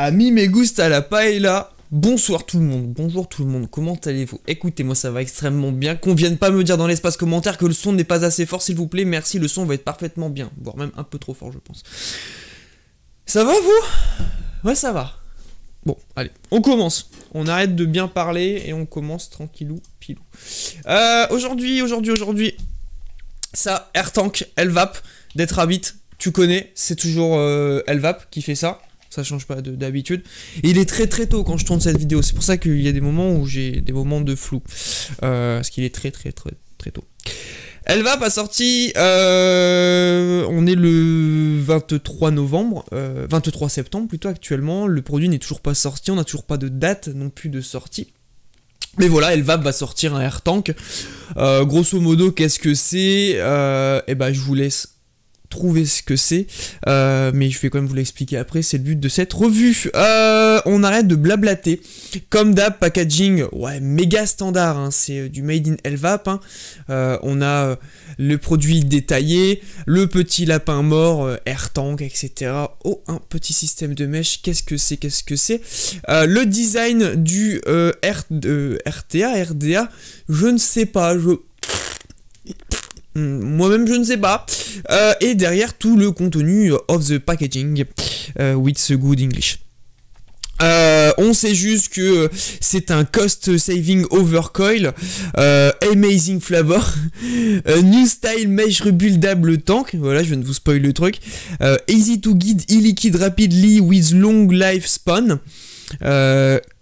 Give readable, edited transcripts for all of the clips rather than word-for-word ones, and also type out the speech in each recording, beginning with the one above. A mi me gusta la paella. Bonsoir tout le monde, bonjour tout le monde, comment allez-vous? Écoutez-moi, ça va extrêmement bien. Qu'on vienne pas me dire dans l'espace commentaire que le son n'est pas assez fort, s'il vous plaît, merci, le son va être parfaitement bien. Voire même un peu trop fort, je pense. Ça va, vous? Ouais, ça va. Bon, allez, on commence. On arrête de bien parler et on commence tranquillou, pilou. Aujourd'hui, ça, Air Tank, LVAP, Dead Rabbit, tu connais, c'est toujours LVAP qui fait ça. Ça change pas d'habitude. Il est très tôt quand je tourne cette vidéo. C'est pour ça qu'il y a des moments où j'ai des moments de flou. Parce qu'il est très tôt. LVAP a sorti... on est le 23 septembre plutôt actuellement. Le produit n'est toujours pas sorti. On n'a toujours pas de date non plus de sortie. Mais voilà, LVAP va sortir un Air Tank. Grosso modo, qu'est-ce que c'est? Eh ben, je vous laisse... trouver ce que c'est, mais je vais quand même vous l'expliquer après, c'est le but de cette revue. On arrête de blablater, comme d'hab, packaging, ouais, méga standard, hein, c'est du made in LVAP, hein. On a le produit détaillé, le petit lapin mort, Air Tank, etc. Oh, un petit système de mèche, qu'est-ce que c'est? Le design du RTA, je ne sais pas, moi-même je ne sais pas. Et derrière tout le contenu of the packaging with good English. On sait juste que c'est un cost saving overcoil, amazing flavor, new style mesh rebuildable tank. Voilà, je viens de vous spoil le truc. Easy to guide, illiquid rapidly with long lifespan.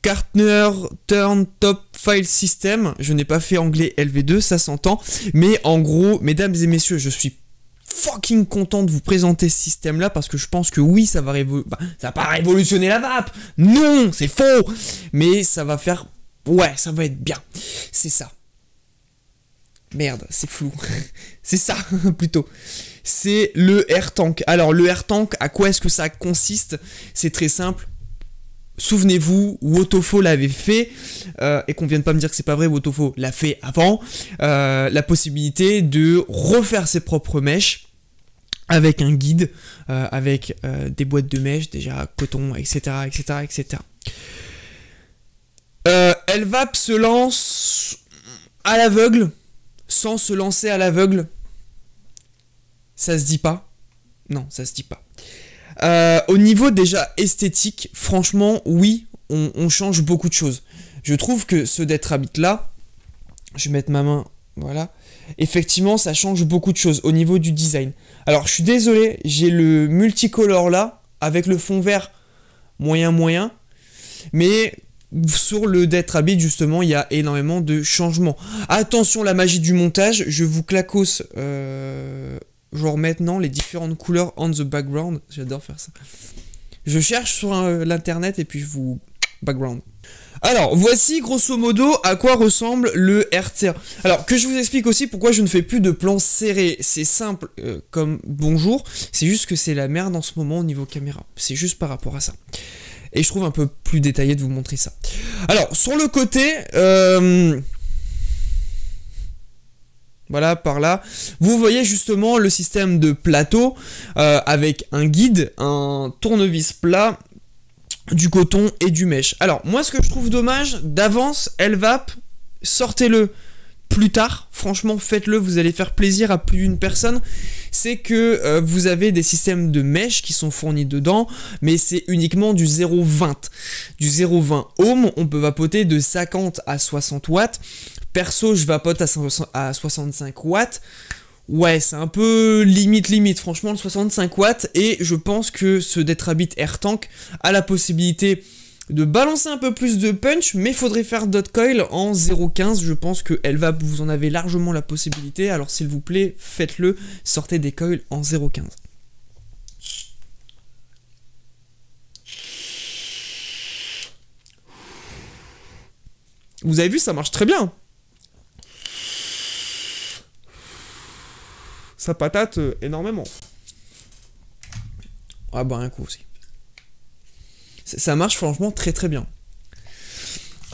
Partner Turn Top File System, je n'ai pas fait anglais LV2, ça s'entend, mais en gros, mesdames et messieurs, je suis fucking content de vous présenter ce système là, parce que je pense que oui, ça va révolutionner la vape, non, c'est faux, mais ça va faire, ouais, ça va être bien, c'est ça. Merde, c'est flou. C'est ça, plutôt. C'est le Air Tank. Alors, le Air Tank, à quoi est-ce que ça consiste? C'est très simple. Souvenez-vous, Wotofo l'avait fait, et qu'on vienne pas me dire que c'est pas vrai, Wotofo l'a fait avant, la possibilité de refaire ses propres mèches avec un guide, avec des boîtes de mèches, déjà coton, etc. LVAP se lance à l'aveugle, sans se lancer à l'aveugle. Ça se dit pas? Non, ça se dit pas. Au niveau déjà esthétique, franchement, oui, on change beaucoup de choses. Je trouve que ce Dead Rabbit là, je vais mettre ma main, voilà. Effectivement, ça change beaucoup de choses au niveau du design. Alors, je suis désolé, j'ai le multicolore là, avec le fond vert moyen. Mais sur le Dead Rabbit, justement, il y a énormément de changements. Attention, la magie du montage, je vous claquosse... genre maintenant les différentes couleurs on the background, j'adore faire ça. Je cherche sur l'internet et puis je vous background. Alors voici grosso modo à quoi ressemble le RTA. Alors que je vous explique aussi pourquoi je ne fais plus de plans serrés. C'est simple comme bonjour, c'est juste que c'est la merde en ce moment au niveau caméra. C'est juste par rapport à ça. Et je trouve un peu plus détaillé de vous montrer ça. Alors sur le côté... voilà, par là, vous voyez justement le système de plateau avec un guide, un tournevis plat, du coton et du mèche. Alors, moi ce que je trouve dommage, d'avance, LVAP, sortez-le plus tard, franchement faites-le, vous allez faire plaisir à plus d'une personne, c'est que vous avez des systèmes de mèche qui sont fournis dedans, mais c'est uniquement du 0,20. Du 0,20 ohm, on peut vapoter de 50 à 60 watts. Perso, je vapote à 65 watts. Ouais, c'est un peu limite, franchement, le 65 watts. Et je pense que ce Dead Rabbit Air Tank a la possibilité de balancer un peu plus de punch, mais faudrait faire d'autres coils en 0,15. Je pense que LVAP, vous en avez largement la possibilité. Alors, s'il vous plaît, faites-le. Sortez des coils en 0,15. Vous avez vu, ça marche très bien. Ça patate énormément. Ah bah un coup aussi. Ça marche franchement très bien.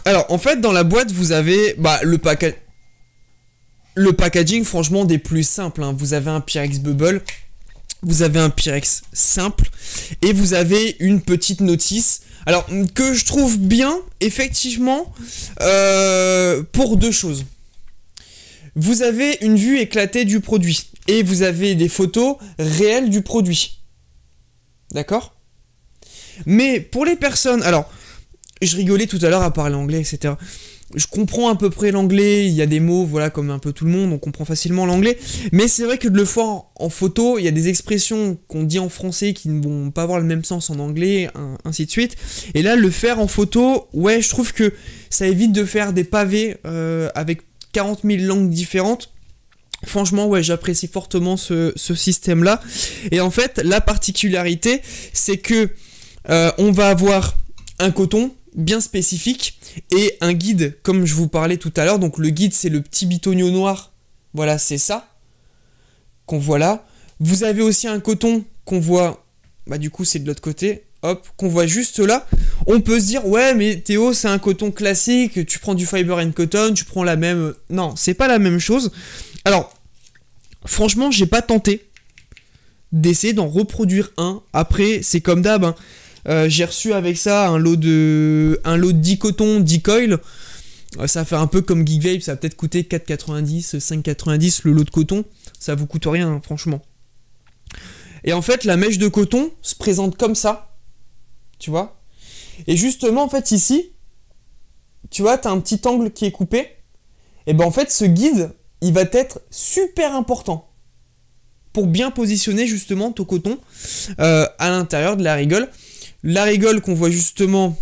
Alors en fait dans la boîte vous avez bah, le packaging franchement des plus simples. Hein. Vous avez un PRX Bubble vous avez un Pyrex simple et vous avez une petite notice. Alors, que je trouve bien, effectivement, pour deux choses. Vous avez une vue éclatée du produit et vous avez des photos réelles du produit. D'accord? Mais pour les personnes... Alors, je rigolais tout à l'heure à parler anglais, etc. Je comprends à peu près l'anglais, il y a des mots, voilà, comme un peu tout le monde, on comprend facilement l'anglais. Mais c'est vrai que de le voir en photo, il y a des expressions qu'on dit en français qui ne vont pas avoir le même sens en anglais, ainsi de suite. Et là, le faire en photo, ouais, je trouve que ça évite de faire des pavés avec 40 000 langues différentes. Franchement, ouais, j'apprécie fortement ce système-là. Et en fait, la particularité, c'est que on va avoir un coton bien spécifique et un guide comme je vous parlais tout à l'heure. Donc le guide, c'est le petit bitonio noir, voilà, c'est ça qu'on voit là. Vous avez aussi un coton qu'on voit, bah du coup c'est de l'autre côté, hop, qu'on voit juste là. On peut se dire, ouais mais Théo, c'est un coton classique, tu prends du fiber and cotton, tu prends la même... Non, c'est pas la même chose. Alors franchement, j'ai pas tenté d'essayer d'en reproduire un. Après, c'est comme d'hab, hein. J'ai reçu avec ça un lot de 10 cotons, 10 coils. Ça fait un peu comme GeekVape, ça va peut-être coûter 4,90, 5,90 le lot de coton. Ça vous coûte rien, hein, franchement. Et en fait, la mèche de coton se présente comme ça. Tu vois? Et justement, en fait, ici, tu vois, t'as un petit angle qui est coupé. Et ben en fait, ce guide, il va être super important pour bien positionner justement ton coton à l'intérieur de la rigole. La rigole qu'on voit justement,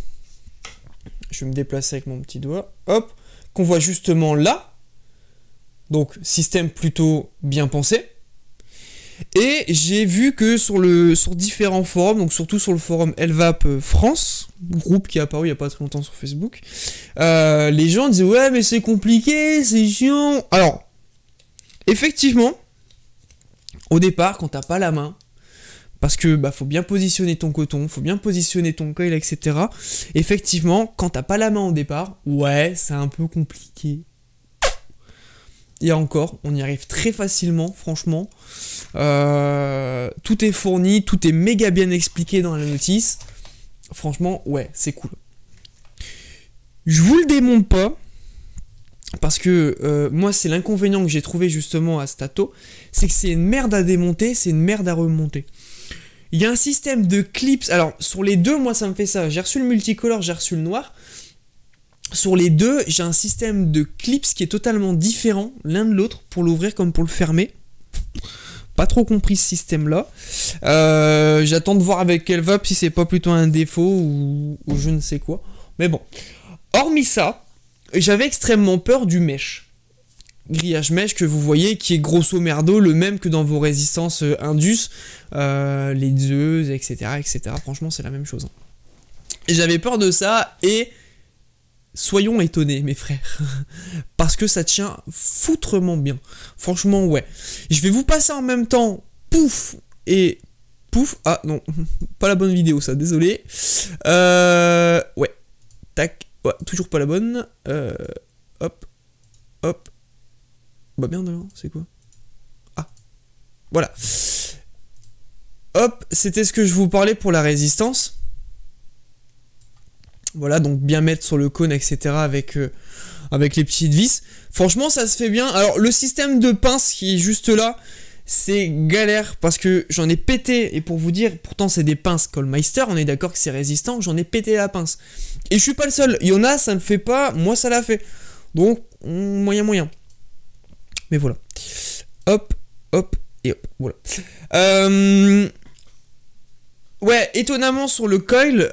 je vais me déplacer avec mon petit doigt, hop, qu'on voit justement là. Donc système plutôt bien pensé. Et j'ai vu que sur différents forums, donc surtout sur le forum LVAP France, groupe qui est apparu il n'y a pas très longtemps sur Facebook, les gens disaient ouais mais c'est compliqué, c'est chiant. Alors, effectivement, au départ, quand t'as pas la main, parce que bah faut bien positionner ton coton, faut bien positionner ton coil, etc. Effectivement, quand t'as pas la main au départ, ouais, c'est un peu compliqué. Et encore, on y arrive très facilement, franchement. Tout est fourni, tout est méga bien expliqué dans la notice. Franchement, ouais, c'est cool. Je vous le démonte pas, parce que moi, c'est l'inconvénient que j'ai trouvé justement à Stato, c'est que c'est une merde à démonter, c'est une merde à remonter. Il y a un système de clips, alors sur les deux, moi ça me fait ça, j'ai reçu le multicolore, j'ai reçu le noir. Sur les deux, j'ai un système de clips qui est totalement différent l'un de l'autre, pour l'ouvrir comme pour le fermer. Pas trop compris ce système-là. J'attends de voir avec Hellvape si c'est pas plutôt un défaut ou je ne sais quoi. Mais bon, hormis ça, j'avais extrêmement peur du mesh. Grillage mèche que vous voyez qui est grosso merdo le même que dans vos résistances Indus, les Zeus, etc., etc. Franchement, c'est la même chose. Et j'avais peur de ça et soyons étonnés, mes frères, parce que ça tient foutrement bien. Franchement, ouais. Je vais vous passer en même temps, pouf et pouf. Ah non, pas la bonne vidéo, ça. Désolé. Ouais. Tac. Ouais, toujours pas la bonne. Hop, hop. Bah merde, c'est quoi? Ah, voilà. Hop, c'était ce que je vous parlais pour la résistance. Voilà, donc bien mettre sur le cône, etc. avec les petites vis. Franchement, ça se fait bien. Alors, le système de pince qui est juste là, c'est galère parce que j'en ai pété. Et pour vous dire, pourtant, c'est des pinces Kohlmeister. On est d'accord que c'est résistant. J'en ai pété la pince. Et je suis pas le seul. Il y en a, ça me fait pas. Moi, ça l'a fait. Donc, moyen. Mais voilà. Hop, hop, et hop, voilà. Ouais, étonnamment sur le coil,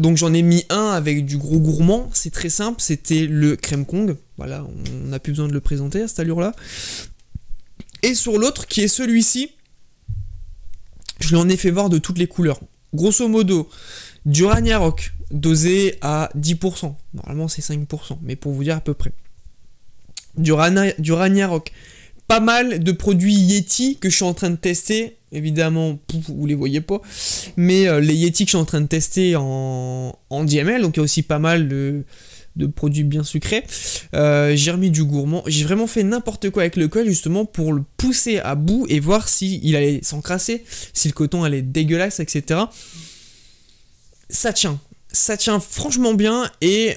donc j'en ai mis un avec du gros gourmand, c'est très simple, c'était le Crème Kong. Voilà, on n'a plus besoin de le présenter à cette allure-là. Et sur l'autre, qui est celui-ci, je l'en ai fait voir de toutes les couleurs. Grosso modo, Dura Nyarok, dosé à 10%. Normalement, c'est 5%, mais pour vous dire à peu près. Dura Nyarok. Pas mal de produits Yeti que je suis en train de tester. Évidemment, vous les voyez pas. Mais les Yeti que je suis en train de tester en DML. Donc il y a aussi pas mal de produits bien sucrés. J'ai remis du gourmand. J'ai vraiment fait n'importe quoi avec le col justement pour le pousser à bout et voir s'il allait s'encrasser, si le coton allait être dégueulasse, etc. Ça tient franchement bien et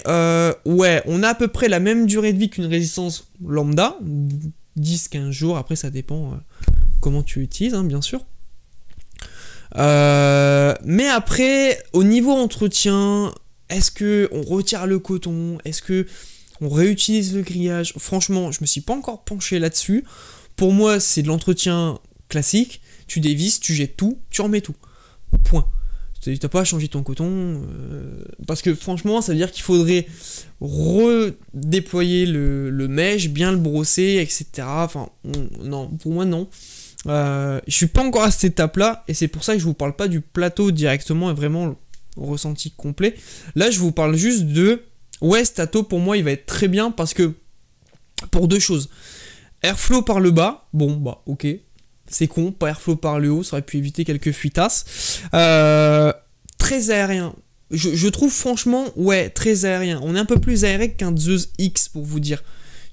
ouais, on a à peu près la même durée de vie qu'une résistance lambda, 10-15 jours, après ça dépend comment tu utilises, hein, bien sûr. Mais après, au niveau entretien, est-ce que on retire le coton? Est-ce que on réutilise le grillage? Franchement, je me suis pas encore penché là-dessus. Pour moi, c'est de l'entretien classique. Tu dévisses, tu jettes tout, tu remets tout. Point. T'as pas à changer ton coton. Parce que franchement, ça veut dire qu'il faudrait redéployer le mèche, bien le brosser, etc. Enfin, non, pour moi, non. Je suis pas encore à cette étape-là, et c'est pour ça que je vous parle pas du plateau directement et vraiment le ressenti complet. Là, je vous parle juste de... Ouais, ce plateau, pour moi, il va être très bien parce que... Pour deux choses. Airflow par le bas. Bon, bah, ok. C'est con, pas airflow par le haut, ça aurait pu éviter quelques fuitasses. Très aérien. Je trouve franchement, ouais, très aérien. On est un peu plus aéré qu'un Zeus X, pour vous dire.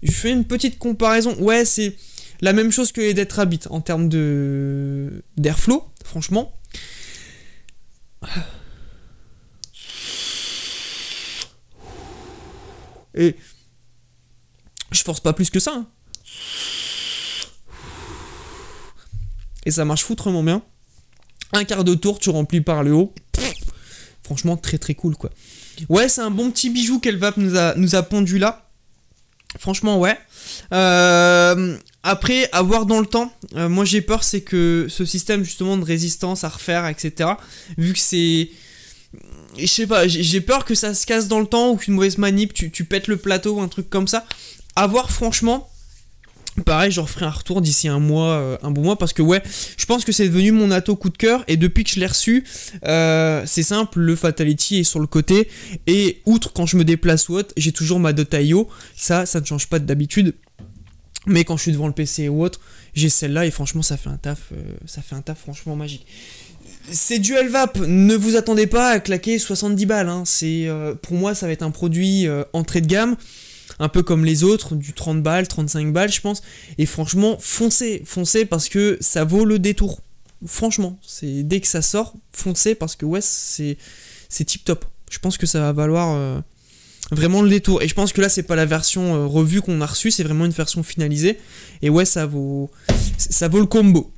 Je fais une petite comparaison. Ouais, c'est la même chose que les Dead Rabbit en termes de d'airflow, franchement. Et je force pas plus que ça, hein. Et ça marche foutrement bien. Un quart de tour, tu remplis par le haut. Pff, franchement, très très cool, quoi. Ouais, c'est un bon petit bijou qu'Hellvape nous a pondu là. Franchement, ouais. Après, à voir dans le temps. Moi, j'ai peur, c'est que ce système, justement, de résistance à refaire, etc. Vu que c'est... Je sais pas, j'ai peur que ça se casse dans le temps ou qu'une mauvaise manip, tu pètes le plateau ou un truc comme ça. À voir, franchement... Pareil, je referai un retour d'ici un mois, un bon mois, parce que ouais, je pense que c'est devenu mon ato coup de cœur, et depuis que je l'ai reçu, c'est simple, le Fatality est sur le côté, et outre quand je me déplace ou autre, j'ai toujours ma dot.io, ça ne change pas d'habitude, mais quand je suis devant le PC ou autre, j'ai celle-là, et franchement ça fait un taf franchement magique. C'est du Hellvape, ne vous attendez pas à claquer 70 balles, hein. Pour moi ça va être un produit entrée de gamme, un peu comme les autres, du 30 balles, 35 balles, je pense. Et franchement, foncez, foncez parce que ça vaut le détour. Franchement, dès que ça sort, foncez parce que ouais, c'est tip top. Je pense que ça va valoir vraiment le détour. Et je pense que là, c'est pas la version revue qu'on a reçue, c'est vraiment une version finalisée. Et ouais, ça vaut le combo.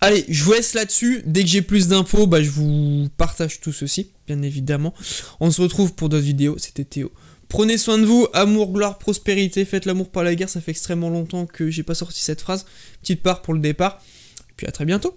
Allez, je vous laisse là-dessus. Dès que j'ai plus d'infos, bah, je vous partage tout ceci, bien évidemment. On se retrouve pour d'autres vidéos. C'était Théo. Prenez soin de vous, amour, gloire, prospérité, faites l'amour par la guerre, ça fait extrêmement longtemps que j'ai pas sorti cette phrase. Petite part pour le départ, et puis à très bientôt.